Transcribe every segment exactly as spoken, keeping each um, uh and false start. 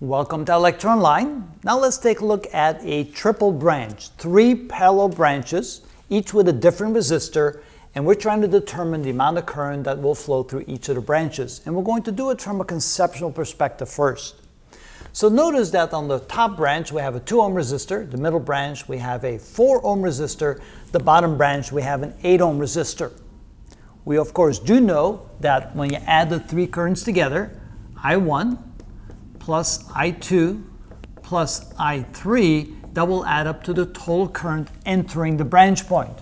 Welcome to Electron Line. Now let's take a look at a triple branch, three parallel branches, each with a different resistor, and we're trying to determine the amount of current that will flow through each of the branches. And we're going to do it from a conceptual perspective first. So notice that on the top branch we have a two ohm resistor, the middle branch we have a four ohm resistor, the bottom branch we have an eight ohm resistor. We of course do know that when you add the three currents together, I one plus I two plus I three, that will add up to the total current entering the branch point.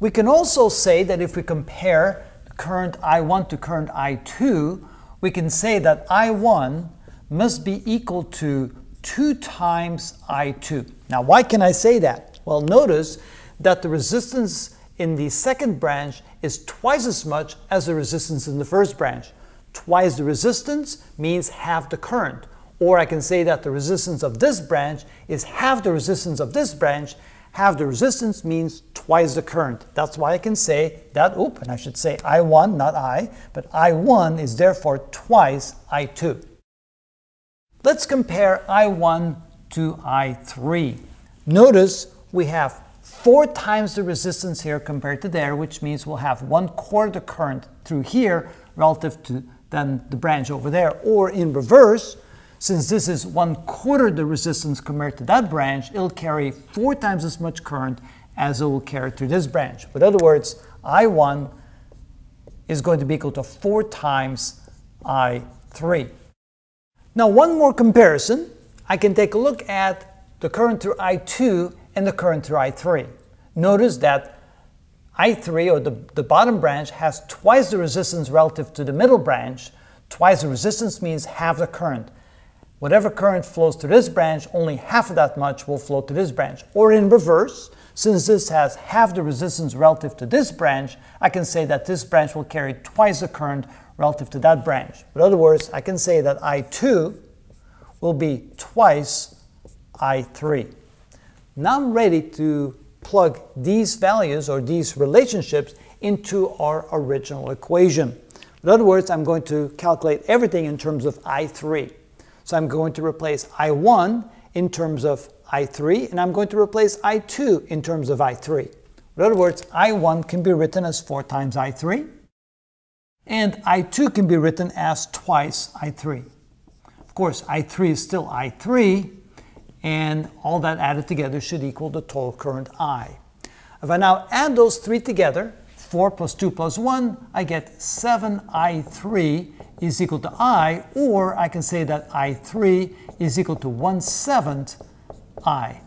We can also say that if we compare current I one to current I two, we can say that I one must be equal to two times I two. Now, why can I say that? Well, notice that the resistance in the second branch is twice as much as the resistance in the first branch. Twice the resistance means half the current. Or I can say that the resistance of this branch is half the resistance of this branch. Half the resistance means twice the current. That's why I can say that, oop, and I should say I one, not I, but I one is therefore twice I two. Let's compare I one to I three. Notice we have four times the resistance here compared to there, which means we'll have one quarter current through here relative to than the branch over there, or in reverse, since this is one quarter the resistance compared to that branch, it'll carry four times as much current as it will carry through this branch. In other words, I one is going to be equal to four times I three. Now one more comparison, I can take a look at the current through I two and the current through I three. Notice that I three, or the, the bottom branch, has twice the resistance relative to the middle branch. Twice the resistance means half the current. Whatever current flows through this branch, only half of that much will flow to this branch. Or in reverse, since this has half the resistance relative to this branch, I can say that this branch will carry twice the current relative to that branch. In other words, I can say that I two will be twice I three. Now I'm ready to plug these values or these relationships into our original equation. In other words, I'm going to calculate everything in terms of I three. So I'm going to replace I one in terms of I three, and I'm going to replace I two in terms of I three. In other words, I one can be written as four times I three, and I two can be written as twice I three. Of course, I three is still I three, and all that added together should equal the total current I. If I now add those three together, four plus two plus one, I get seven I three is equal to I, or I can say that I three is equal to one seventh I.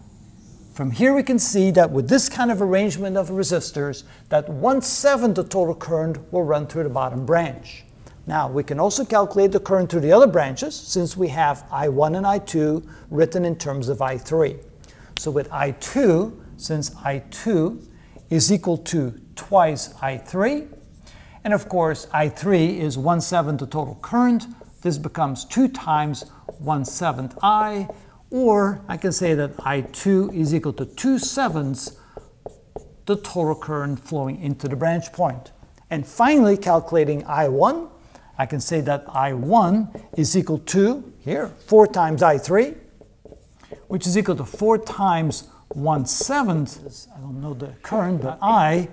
From here we can see that with this kind of arrangement of resistors, that one seventh the total current will run through the bottom branch. Now, we can also calculate the current through the other branches, since we have I one and I two written in terms of I three. So with I two, since I two is equal to twice I three, and of course I three is one seventh the total current, this becomes two times one seventh I, or I can say that I two is equal to two sevenths the total current flowing into the branch point. And finally, calculating I one, I can say that I one is equal to, here, four times I three, which is equal to four times one seventh, I don't know the current, but I,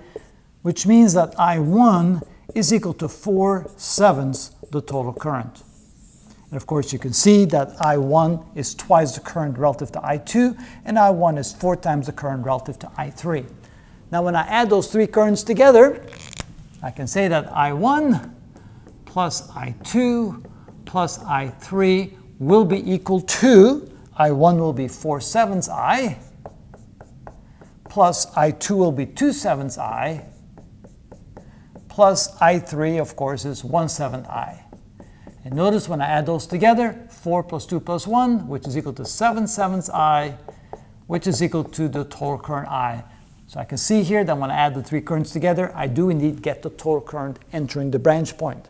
which means that I one is equal to four sevenths the total current. And of course, you can see that I one is twice the current relative to I two, and I one is four times the current relative to I three. Now, when I add those three currents together, I can say that I one plus I two plus I three will be equal to, I one will be four sevenths I, plus I two will be two sevenths I, plus I three, of course, is one seventh I. And notice when I add those together, four plus two plus one, which is equal to seven sevenths I, which is equal to the total current I. So I can see here that when I add the three currents together, I do indeed get the total current entering the branch point.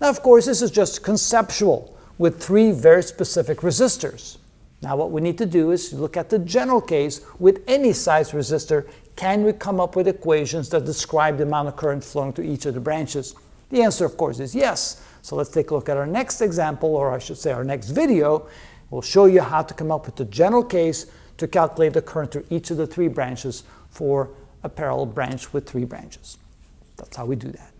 Now, of course, this is just conceptual with three very specific resistors. Now, what we need to do is look at the general case with any size resistor. Can we come up with equations that describe the amount of current flowing to each of the branches? The answer, of course, is yes. So let's take a look at our next example, or I should say our next video. We'll show you how to come up with the general case to calculate the current through each of the three branches for a parallel branch with three branches. That's how we do that.